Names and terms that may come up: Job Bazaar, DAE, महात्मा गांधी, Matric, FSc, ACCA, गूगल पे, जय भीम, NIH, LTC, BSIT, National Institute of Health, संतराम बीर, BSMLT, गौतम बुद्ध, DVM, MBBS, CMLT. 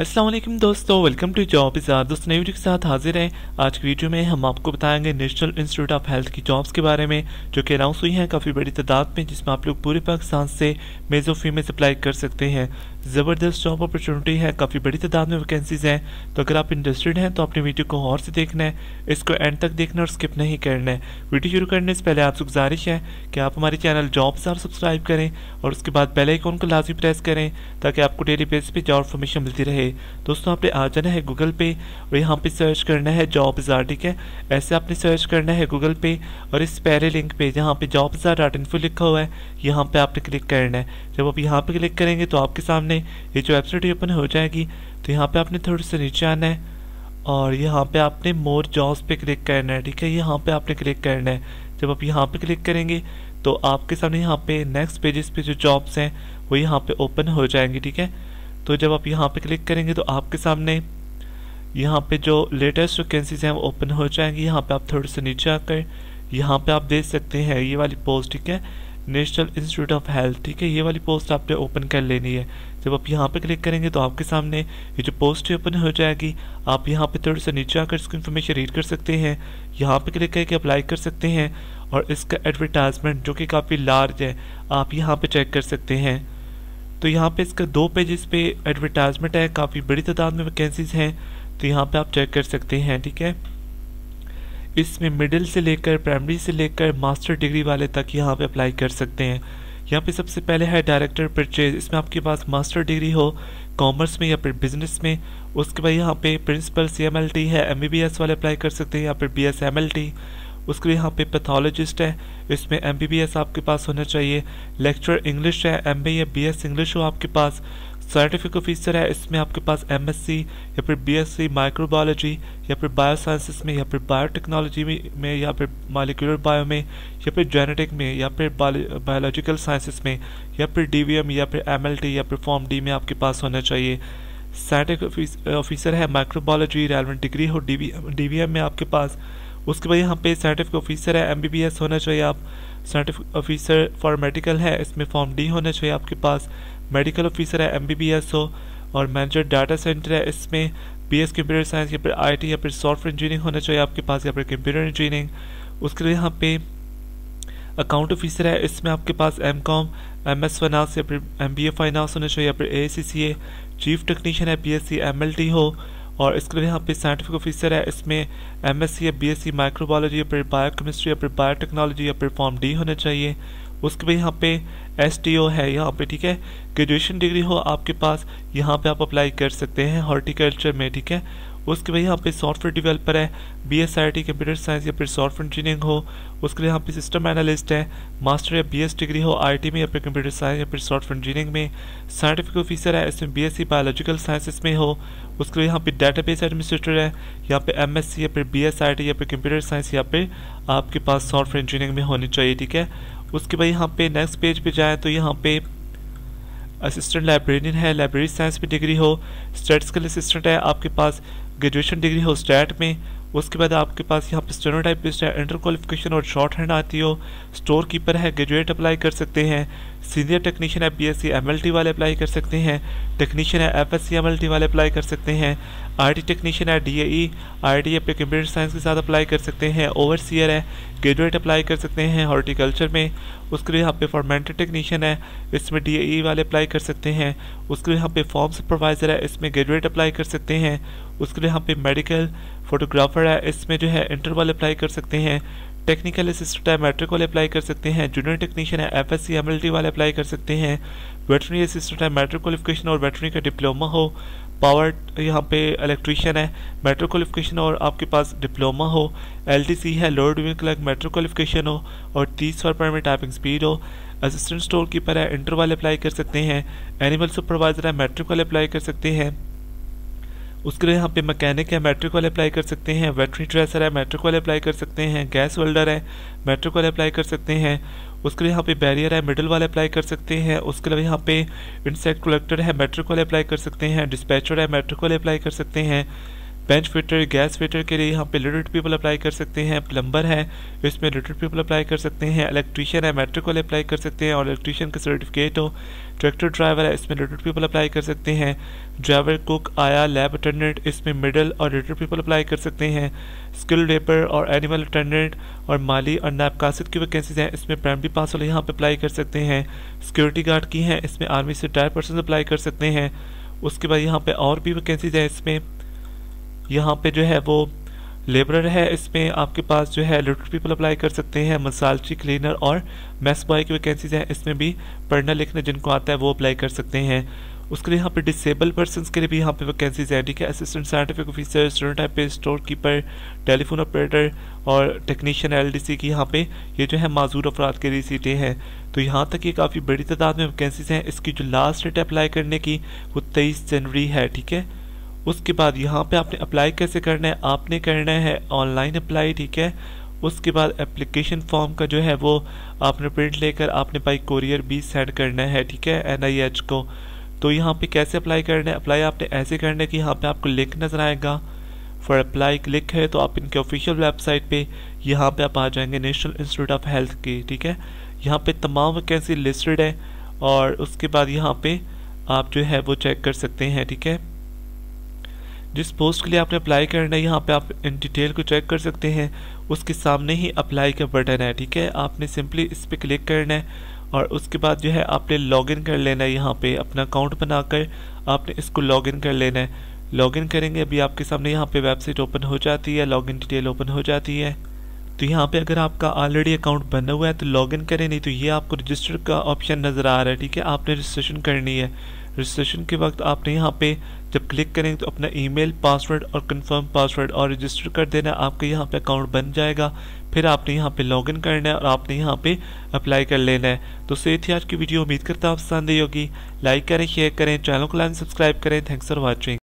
अस्सलाम वालेकुम दोस्तों, वेलकम टू जॉब बाज़ार। दोस्तों नई वीडियो के साथ हाजिर हैं। आज की वीडियो में हम आपको बताएंगे नेशनल इंस्टीट्यूट ऑफ हेल्थ की जॉब्स के बारे में जो कि अनाउंस हुई हैं काफ़ी बड़ी तादाद में, जिसमें आप लोग पूरे पाकिस्तान से मेजो फीमेल्स अप्लाई कर सकते हैं। ज़बरदस्त जॉब अपॉर्चुनिटी है, काफ़ी बड़ी तादाद में वैकेंसीज़ हैं। तो अगर आप इंटरेस्टेड हैं तो अपनी वीडियो को गौर से देखना है, इसको एंड तक देखना और स्किप नहीं करना है। वीडियो शुरू करने से पहले आपसे गुजारिश है कि आप हमारे चैनल जॉब बाज़ार सब्सक्राइब करें और उसके बाद बेल आइकॉन को लाजमी प्रेस करें ताकि आपको डेली बेस पर जॉब इन्फॉर्मेशन मिलती रहे। दोस्तों आपने आ जाना है गूगल पे और यहाँ पे सर्च करना है जॉब बाज़ार, ठीक है। ऐसे आपने सर्च करना है गूगल पे और इस पहले लिंक पे जहाँ पे जॉब बाज़ार .info लिखा हुआ है, यहाँ पे आपने क्लिक करना है। जब आप यहाँ पे क्लिक करेंगे तो आपके सामने ये जो वेबसाइट ओपन हो जाएगी। तो यहाँ पे आपने थोड़ा सा नीचे आना है और यहाँ पे आपने मोर जॉब्स पे क्लिक करना है, ठीक है। यहाँ पे आपने क्लिक करना है। जब आप यहाँ पे क्लिक करेंगे तो आपके सामने यहाँ पे नेक्स्ट पेजेस पे जो जॉब्स हैं वो यहाँ पे ओपन हो जाएंगी, ठीक है। तो जब आप यहाँ पे क्लिक करेंगे तो आपके सामने यहाँ पे जो लेटेस्ट वैकेंसीज हैं वो ओपन हो जाएंगी। यहाँ पे आप थोड़े से नीचे आकर यहाँ पे आप देख सकते हैं ये वाली पोस्ट, ठीक है, नेशनल इंस्टीट्यूट ऑफ हेल्थ, ठीक है। ये वाली पोस्ट आपने ओपन कर लेनी है। जब आप यहाँ पे क्लिक करेंगे तो आपके सामने ये जो पोस्ट है ओपन हो जाएगी। आप यहाँ पे थोड़ा सा नीचे आकर इसकी इन्फॉर्मेशन रीड कर सकते हैं, यहाँ पे क्लिक करके अप्लाई कर सकते हैं और इसका एडवर्टाइजमेंट जो कि काफ़ी लार्ज है आप यहाँ पे चेक कर सकते हैं। तो यहाँ पे इसका 2 पेजेस पे एडवर्टाइजमेंट है, काफ़ी बड़ी तादाद में वैकेंसीज हैं। तो यहाँ पे आप चेक कर सकते हैं, ठीक है। इसमें मिडिल से लेकर, प्राइमरी से लेकर मास्टर डिग्री वाले तक यहाँ पे अप्लाई कर सकते हैं। यहाँ पे सबसे पहले है डायरेक्टर परचेज, इसमें आपके पास मास्टर डिग्री हो कॉमर्स में या फिर बिजनेस में। उसके बाद यहाँ पे प्रिंसिपल CMLT है, MBBS वाले अप्लाई कर सकते हैं या फिर BSMLT। उसके लिए यहाँ पे पैथोलॉजिस्ट है, इसमें MBBS आपके पास होना चाहिए। लेक्चरर इंग्लिश है, MBA या BS इंग्लिश हो आपके पास। साइंटिफिक ऑफिसर है, इसमें आपके पास MSc या फिर BSc माइक्रोबायोलॉजी या फिर बायोसाइंसेस में या फिर बायोटेक्नोलॉजी में या फिर मालिकुलर बायो में या फिर जेनेटिक में या फिर बायोलॉजिकल साइंसेस में या फिर DVM या फिर MLT या फिर Form D में आपके पास होना चाहिए। साइंटिफिक ऑफिसर है, माइक्रोबायोलॉजी रेलेवेंट डिग्री हो DVM में आपके पास। उसके बाद यहाँ पे साइंटिफिक ऑफिसर है, MBBS होना चाहिए आप। साइंटिफिक ऑफिसर फॉर मेडिकल है, इसमें Form D होना चाहिए आपके पास। मेडिकल ऑफिसर है, MBBS हो। और मैनेजर डाटा सेंटर है, इसमें BS कंप्यूटर साइंस या फिर IT या फिर सॉफ्टवेयर इंजीनियरिंग होना चाहिए आपके पास या फिर कंप्यूटर इंजीनियरिंग। उसके लिए यहाँ पे अकाउंट ऑफिसर है, इसमें आपके पास MCOM MS फाइनांस या फिर MBA फाइनांस होना चाहिए या फिर ACCA। चीफ टेक्नीशियन है, BSc MLT हो। और इसके लिए यहाँ पे साइंटिफिक ऑफिसर है, इसमें MSc या BSc माइक्रोबायोलॉजी या फिर बायोकेमिस्ट्री या फिर बायोटेक्नोलॉजी या फिर Form D होना चाहिए। उसके बाद यहाँ पे STO है यहाँ पे, ठीक है, ग्रेजुएशन डिग्री हो आपके पास। यहाँ पे आप अप्लाई कर सकते हैं हॉर्टिकल्चर में, ठीक है। उसके बाद यहाँ पे सॉफ्टवेयर डेवलपर है, BSIT कंप्यूटर साइंस या फिर सॉफ्टवेयर इंजीनियरिंग हो। उसके लिए यहाँ पे सिस्टम एनालिस्ट है, मास्टर या BS डिग्री हो IT में या फिर कंप्यूटर साइंस या फिर सॉफ्टवेयर इंजीनियरिंग में। साइंटिफिक ऑफिसर है, इसमें BSc बायोलॉजिकल साइंसेस में हो। उसके लिए यहाँ पे डेटाबेस एडमिनिस्ट्रेटर है, यहाँ पे MSc या फिर BSIT या फिर कंप्यूटर साइंस या फिर आपके पास सॉफ्टवेयर इंजीनियरिंग में होनी चाहिए, ठीक है। उसके बाद यहाँ पे नेक्स्ट पेज पे जाएँ तो यहाँ पे असिस्टेंट लाइब्रेरियन है, लाइब्रेरी साइंस में डिग्री हो। स्टैटिस्टिकल असिस्टेंट है, आपके पास ग्रेजुएशन डिग्री हो स्टैट में। उसके बाद आपके पास यहाँ पे स्टेनोटाइपिस्ट है, इंटर क्वालिफिकेशन और शॉर्ट हैंड आती हो। स्टोर कीपर है, ग्रेजुएट अप्लाई कर सकते हैं। सीनियर टेक्नीशियन है, BSc MLT वाले अप्लाई कर सकते हैं। टेक्नीशियन है, FSc MLT वाले अप्लाई कर सकते हैं। IT टेक्नीशियन है, DAE IT या फिर कंप्यूटर साइंस के साथ अप्लाई कर सकते हैं। ओवरसीयर है, ग्रेजुएट अप्लाई कर सकते हैं हॉर्टिकल्चर में। उसके लिए यहाँ पे फॉर्मेंटर टेक्नीशियन है, इसमें DAE वाले अप्लाई कर सकते हैं। उसके लिए यहाँ पे फॉर्म सुपरवाइज़र है, इसमें ग्रेजुएट अप्लाई कर सकते हैं। उसके लिए यहाँ पे मेडिकल फोटोग्राफर है, इसमें जो है इंटर वाले अप्लाई कर सकते हैं। टेक्निकल असिस्टेंट है, मैट्रिक वाले अप्लाई कर सकते हैं। जूनियर टेक्नीशियन है, FSc MLT वाले अप्लाई कर सकते हैं। वेटरनरी असिस्टेंट है, मैट्रिक क्वालिफिकेशन और वेटरनरी का डिप्लोमा हो। पावर यहाँ पे इलेक्ट्रीशियन है, मैट्रिक क्वालिफिकेशन और आपके पास डिप्लोमा हो। LTC है, lower division clerk matric qualification हो और 30 mph में टाइपिंग स्पीड हो। असिस्टेंट स्टोर कीपर है, इंटर वाले अप्लाई कर सकते हैं। एनिमल सुपरवाइज़र है, मैट्रिक वाले अप्लाई कर सकते हैं। उसके लिए यहाँ पे मैकेनिक है, मैट्रिक वाले अप्लाई कर सकते हैं। वेटरनरी ड्रेसर है, मैट्रिक वाले अप्लाई कर सकते हैं। गैस वेल्डर है, मैट्रिक वाले अप्लाई कर सकते हैं। उसके लिए यहाँ पे बैरियर है, मिडिल वाले अप्लाई कर सकते हैं। उसके लिए यहाँ पे इंसेक्ट कलेक्टर है, मैट्रिक वाले अप्लाई कर सकते हैं। डिस्पैचर है, मैट्रिक वाले अप्लाई कर सकते हैं। बेंच फिटर, गैस फिटर के लिए यहाँ पे लिटरेट पीपल अप्लाई कर सकते हैं। प्लम्बर है, इसमें लिटरेट पीपल अप्लाई कर सकते हैं। इलेक्ट्रीशियन है, मैट्रिक वाले अप्लाई कर सकते हैं और इलेक्ट्रीशियन का सर्टिफिकेट हो। ट्रैक्टर ड्राइवर है, इसमें लिटरेट पीपल अप्लाई कर सकते हैं। ड्राइवर, कुक, आया, लैब अटेंडेंट, इसमें मिडल और लिटरेट पीपल अप्लाई कर सकते हैं। स्किल लेबर और एनिमल अटेंडेंट और माली और नायब कासिद की वैकेंसीज हैं, इसमें प्राइमरी पास वाले यहाँ पर अप्लाई कर सकते हैं। सिक्योरिटी गार्ड की हैं, इसमें आर्मी से रिटायर्ड पर्सन अप्लाई कर सकते हैं। उसके बाद यहाँ पे और भी वैकेंसीज हैं। इसमें यहाँ पे जो है वो लेबरर है, इसमें आपके पास जो है लिटरेट पीपल अप्लाई कर सकते हैं। मसालची, क्लीनर और मेस बॉय की वैकेंसीज हैं, इसमें भी पढ़ना लिखना जिनको आता है वो अप्लाई कर सकते हैं। उसके लिए यहाँ पे डिसेबल पर्सनस के लिए भी यहाँ पे वैकेंसीज हैं, ठीक है। Assistant scientific officer, storekeeper, telephone operator और टेक्नीशियन LDC की यहाँ पे ये जो है माजूर अफराद के लिए सीटें हैं। तो यहाँ तक ये काफ़ी बड़ी तादाद में वैकेंसीज हैं। इसकी जो लास्ट डेट अप्लाई करने की वो 23 जनवरी है, ठीक है। उसके बाद यहाँ पे आपने अप्लाई कैसे करना है, आपने करना है ऑनलाइन अप्लाई, ठीक है। उसके बाद एप्लीकेशन फॉर्म का जो है वो आपने प्रिंट लेकर आपने बाई कोरियर भी सेंड करना है, ठीक है, NIH को। तो यहाँ पे कैसे अप्लाई करना है, अप्लाई आपने ऐसे करना है कि यहाँ पे आपको लिंक नज़र आएगा, फॉर अप्लाई क्लिक है, तो आप इनके ऑफिशियल वेबसाइट पे यहाँ पे आप आ जाएंगे, नेशनल इंस्टीट्यूट ऑफ हेल्थ की, ठीक है। यहाँ पे तमाम वैकेंसी लिस्टेड है और उसके बाद यहाँ पे आप जो है वो चेक कर सकते हैं, ठीक है। जिस पोस्ट के लिए आपने अप्लाई करना है यहाँ पे आप इन डिटेल को चेक कर सकते हैं। उसके सामने ही अप्लाई का बटन है, ठीक है। आपने सिंपली इस पर क्लिक करना है और उसके बाद जो है आपने लॉगिन कर लेना है। यहाँ पे अपना अकाउंट बनाकर आपने इसको लॉगिन कर लेना है। लॉगिन करेंगे, अभी आपके सामने यहाँ पे वेबसाइट ओपन हो जाती है, लॉगिन डिटेल ओपन हो जाती है। तो यहाँ पे अगर आपका ऑलरेडी अकाउंट बना हुआ है तो लॉगिन करें, नहीं तो ये आपको रजिस्टर का ऑप्शन नज़र आ रहा है, ठीक है। आपने रजिस्ट्रेशन करनी है। रजिस्ट्रेशन के वक्त आपने यहाँ पे जब क्लिक करेंगे तो अपना ईमेल, पासवर्ड और कंफर्म पासवर्ड और रजिस्टर कर देना, आपके यहाँ पे अकाउंट बन जाएगा। फिर आपने यहाँ पे लॉगिन करना है और आपने यहाँ पे अप्लाई कर लेना है। तो ये थी आज की वीडियो, उम्मीद करता हूँ आप पसंद आई होगी। लाइक करें, शेयर करें, चैनल को लाइक, सब्सक्राइब करें। Thanks for watching.